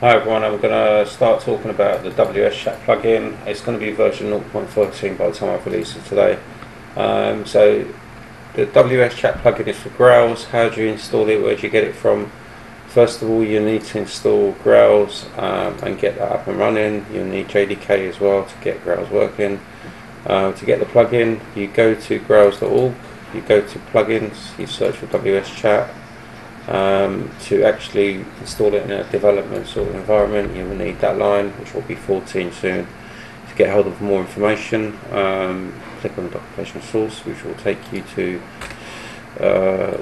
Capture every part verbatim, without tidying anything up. Hi everyone, I'm going to start talking about the W S Chat plugin. It's going to be version zero point fourteen by the time I've released it today. Um, so the W S Chat plugin is for Grails. How do you install it? Where do you get it from? First of all, you need to install Grails um, and get that up and running. You'll need J D K as well to get Grails working. Uh, to get the plugin, you go to grails dot org, you go to plugins, you search for W S Chat. Um, to actually install it in a development sort of environment, you will need that line, which will be fourteen soon. To get hold of more information, um, click on the documentation source, which will take you to uh,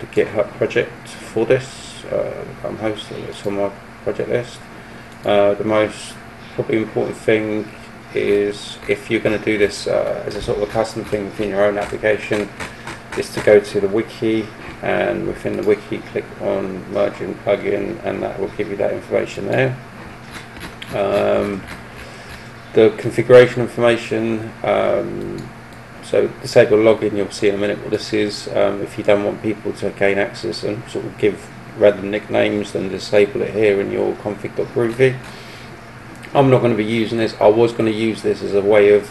the GitHub project for this. Uh, I'm hosting it's on my project list. Uh, the most probably important thing is, if you're going to do this uh, as a sort of a custom thing within your own application, is to go to the wiki, and within the wiki click on merging plugin, and that will give you that information there. Um, the configuration information, um, so disable login, you'll see in a minute what this is. Um, if you don't want people to gain access and sort of give random nicknames, then disable it here in your config dot groovy. I'm not going to be using this. I was going to use this as a way of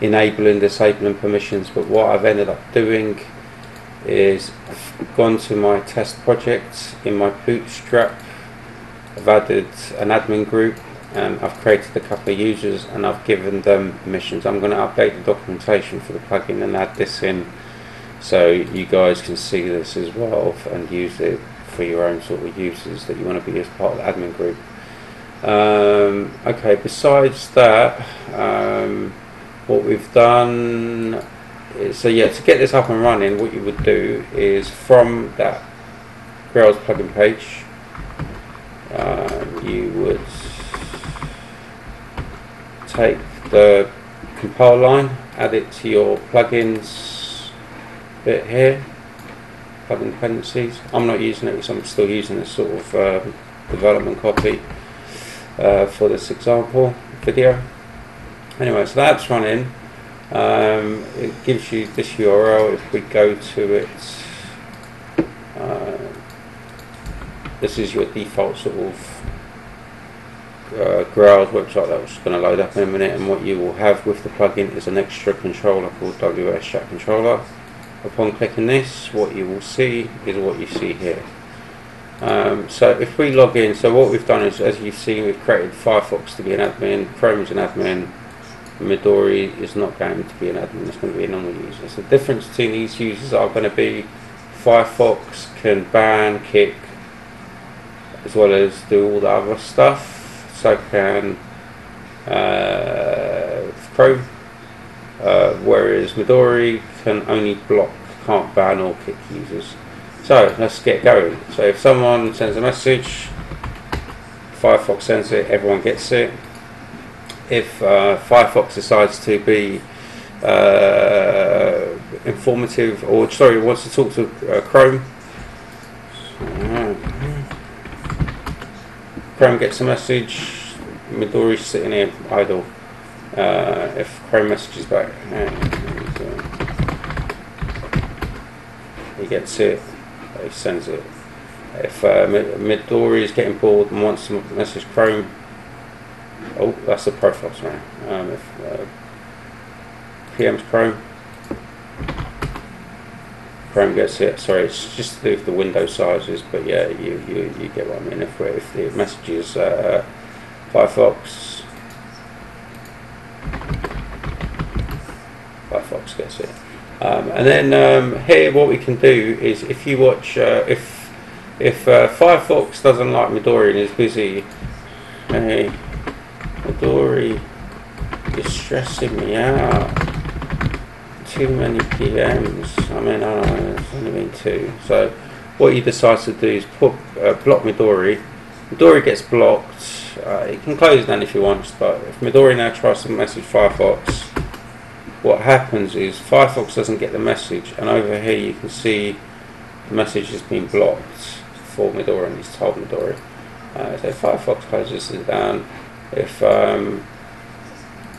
enabling, disabling permissions, but what I've ended up doing is I've gone to my test project in my bootstrap, I've added an admin group, and I've created a couple of users, and I've given them permissions. I'm going to update the documentation for the plugin and add this in, so you guys can see this as well and use it for your own sort of users that you want to be as part of the admin group. Um, okay, besides that, um, what we've done, so yeah, to get this up and running, what you would do is, from that Grails plugin page, um, you would take the compile line, add it to your plugins bit here, plugin dependencies. I'm not using it because I'm still using this sort of um, development copy uh, for this example video. Anyway, so that's running. Um, it gives you this U R L. If we go to it, uh, this is your default sort of uh, Grails website that's going to load up in a minute, and what you will have with the plugin is an extra controller called W S Chat Controller. Upon clicking this, what you will see is what you see here. Um, so if we log in, so what we've done is, as you've seen, we've created Firefox to be an admin, Chrome is an admin, Midori is not going to be an admin, it's going to be a normal user. So the difference between these users are going to be Firefox can ban, kick, as well as do all the other stuff, so can uh, Chrome, uh, whereas Midori can only block, can't ban or kick users. So let's get going. So if someone sends a message, Firefox sends it, everyone gets it. If uh, Firefox decides to be uh, informative, or sorry, wants to talk to uh, Chrome, Chrome gets a message, Midori's sitting here idle. Uh, if Chrome messages back, he gets it, he sends it. If uh, Midori is getting bored and wants to message Chrome, oh, that's the profile, sorry. Um, if, uh, P M's Chrome. Chrome gets it. Sorry, it's just to do with the window sizes, but yeah, you, you, you get what I mean. If, if the message is uh, Firefox, Firefox gets it. Um, and then um, here, what we can do is, if you watch, uh, if, if uh, Firefox doesn't like Midori and is busy, hey, Midori is stressing me out. Too many P Ms. I mean, I don't know, it's only been two. So, what you decide to do is put, uh, block Midori. Midori gets blocked. Uh, it can close down if you want, but if Midori now tries to message Firefox, what happens is Firefox doesn't get the message, and over here you can see the message has been blocked for Midori, and he's told Midori. Uh, so, Firefox closes it down. If um,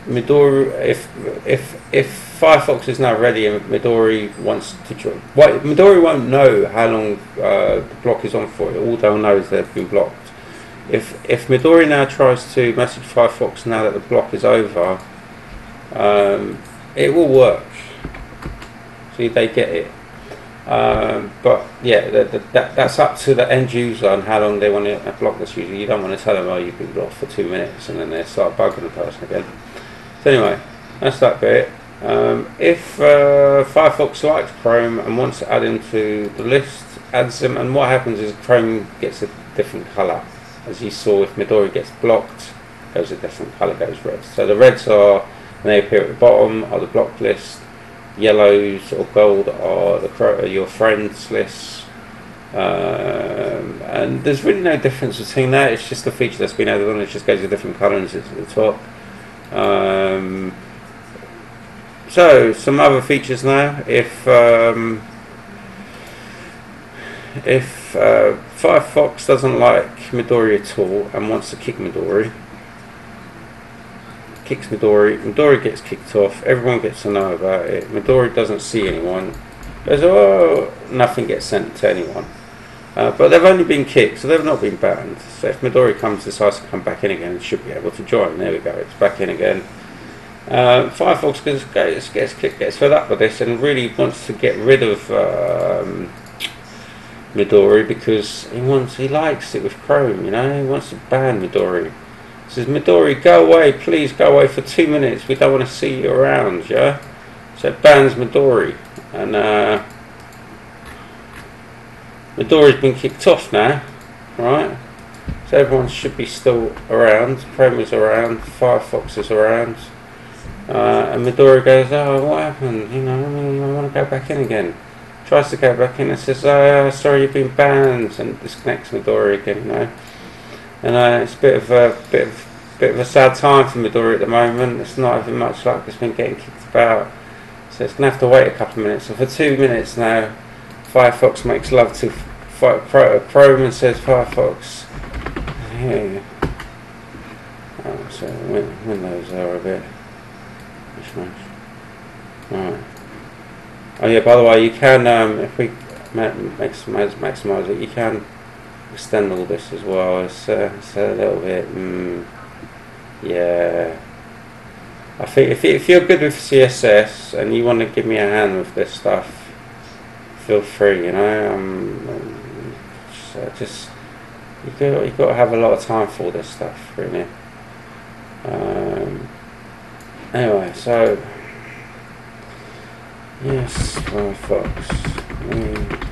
Midori, if if if Firefox is now ready and Midori wants to join, well, Midori won't know how long uh, the block is on for. All they'll know is they've been blocked. if if Midori now tries to message Firefox now that the block is over, um, it will work. See, they get it. Um, but yeah, the, the, that, that's up to the end user on how long they want to block this. Usually, you don't want to tell them, "Oh, you've been blocked for two minutes," and then they start bugging the person again. So anyway, that's that bit. Um, if uh, Firefox likes Chrome and wants to add him to the list, adds him, and what happens is Chrome gets a different colour. As you saw, if Midori gets blocked, goes a different colour, goes red. So the reds are, and they appear at the bottom, are the block list. Yellows or gold are the your friends list, um, and there's really no difference between that. It's just a feature that's been added on. It just goes a different colour and sits at the top. Um, so some other features now. If um, if uh, Firefox doesn't like Midori at all and wants to kick Midori, kicks Midori, Midori gets kicked off, everyone gets to know about it, Midori doesn't see anyone, there's oh, nothing gets sent to anyone. Uh, but they've only been kicked, so they've not been banned. So if Midori comes, decides to come back in again, it should be able to join. There we go, it's back in again. Uh, Firefox gets, gets, gets kicked, gets fed up with this and really wants to get rid of um, Midori because he wants, he likes it with Chrome, you know, he wants to ban Midori. Says, Midori, go away, please go away for two minutes. We don't want to see you around, yeah? So it bans Midori. And uh, Midori's been kicked off now, right? So everyone should be still around. Chrome is around, Firefox is around. Uh, and Midori goes, oh, what happened? You know, I want to go back in again. Tries to go back in and says, oh, sorry, you've been banned. And disconnects Midori again, you know. And uh, it's a bit of a bit of bit of a sad time for Midori at the moment. It's not even much like it's been getting kicked about, so it's gonna have to wait a couple of minutes. So for two minutes now, Firefox makes love to Chrome and says, "Firefox, yeah." Oh, so windows are a bit. Right. Oh yeah. By the way, you can um, if we maximize maximize it, you can extend all this as well. It's, uh, it's a little bit, mm, yeah. I think if, if you're good with C S S and you want to give me a hand with this stuff, feel free. You know, um, just, uh, just you got you got to have a lot of time for this stuff, really. Um, anyway, so yes, well, folks. We,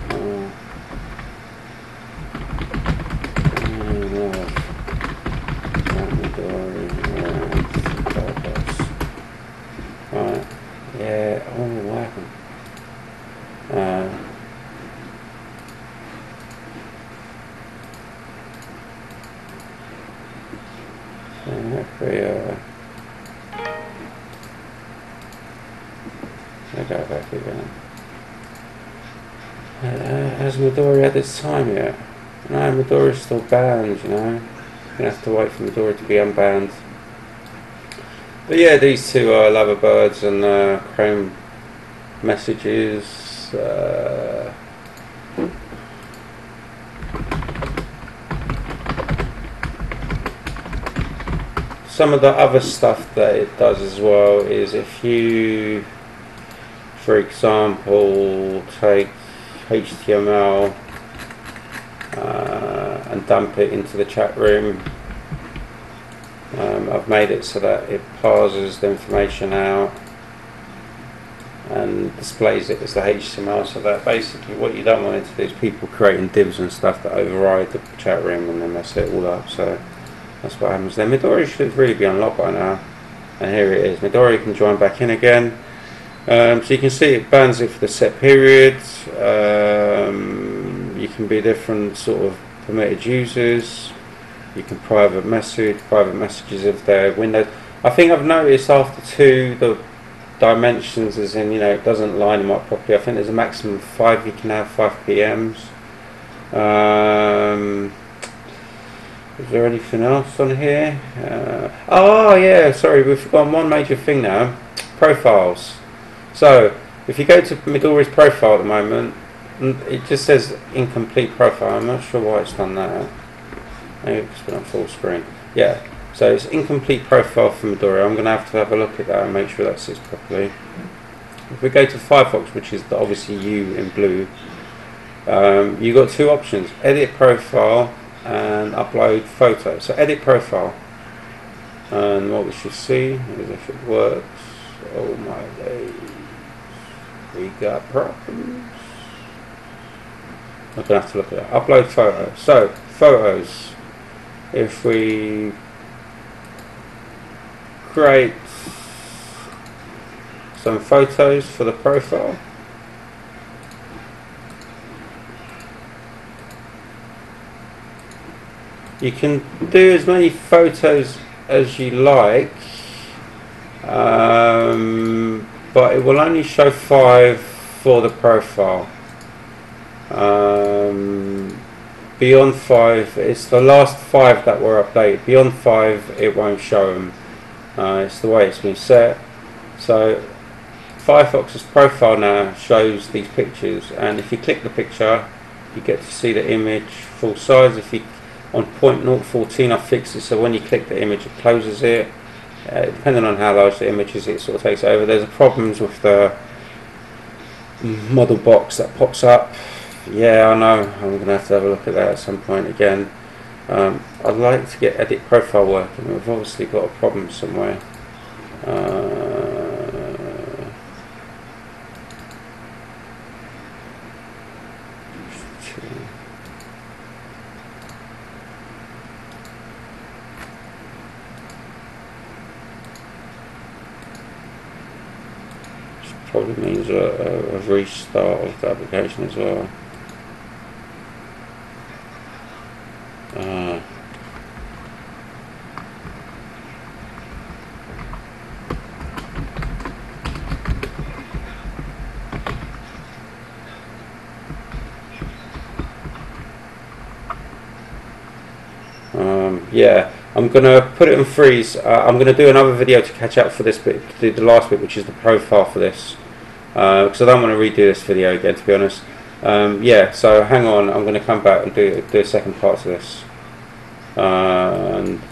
Midori had its time yet? No, Midori's still banned, you know. You're gonna have to wait for Midori to be unbanned. But yeah, these two are Loverbirds and uh, Chrome messages. Uh, some of the other stuff that it does as well is if you, for example, take H T M L uh, and dump it into the chat room. Um, I've made it so that it parses the information out and displays it as the H T M L, so that basically what you don't want it to do is people creating divs and stuff that override the chat room and then mess it all up. So that's what happens there. Midori should really be unlocked by now, and here it is. Midori can join back in again. Um, so you can see it bans it for the set period. Um, you can be different sort of permitted users. You can private message, private messages if they're Windows. I think I've noticed after two, the dimensions as in, you know, it doesn't line them up properly. I think there's a maximum of five, you can have five P Ms. Um, is there anything else on here? Uh, oh yeah, sorry, we've forgotten one major thing now, profiles. So, if you go to Midori's profile at the moment, it just says incomplete profile. I'm not sure why it's done that. Maybe it's not full screen. Yeah, so it's incomplete profile from Midori. I'm going to have to have a look at that and make sure that sits properly. If we go to Firefox, which is the, obviously you in blue, um, you've got two options, edit profile and upload photo. So edit profile, and what we should see is if it works. Oh my days, we got problems. I'm gonna have to look at that. Upload photo. So photos, if we create some photos for the profile, you can do as many photos as you like, um, but it will only show five for the profile. Um, beyond five, it's the last five that were updated. Beyond five, it won't show them. Uh, it's the way it's been set. So Firefox's profile now shows these pictures, and if you click the picture, you get to see the image full size. If you on point zero one four, I fixed it, so when you click the image, it closes it. Uh, depending on how large the image is, it sort of takes over. There's problems with the model box that pops up. Yeah, I know. I'm going to have to have a look at that at some point again. Um, I'd like to get edit profile working. We've obviously got a problem somewhere. Uh, which probably means a, a restart of the application as well. Uh, um, yeah, I'm going to put it in freeze. uh, I'm going to do another video to catch up for this bit, to do the last bit, which is the profile for this, uh, because I don't want to redo this video again, to be honest. Um, yeah, so hang on, I'm going to come back and do, do a second part to this. Uh, and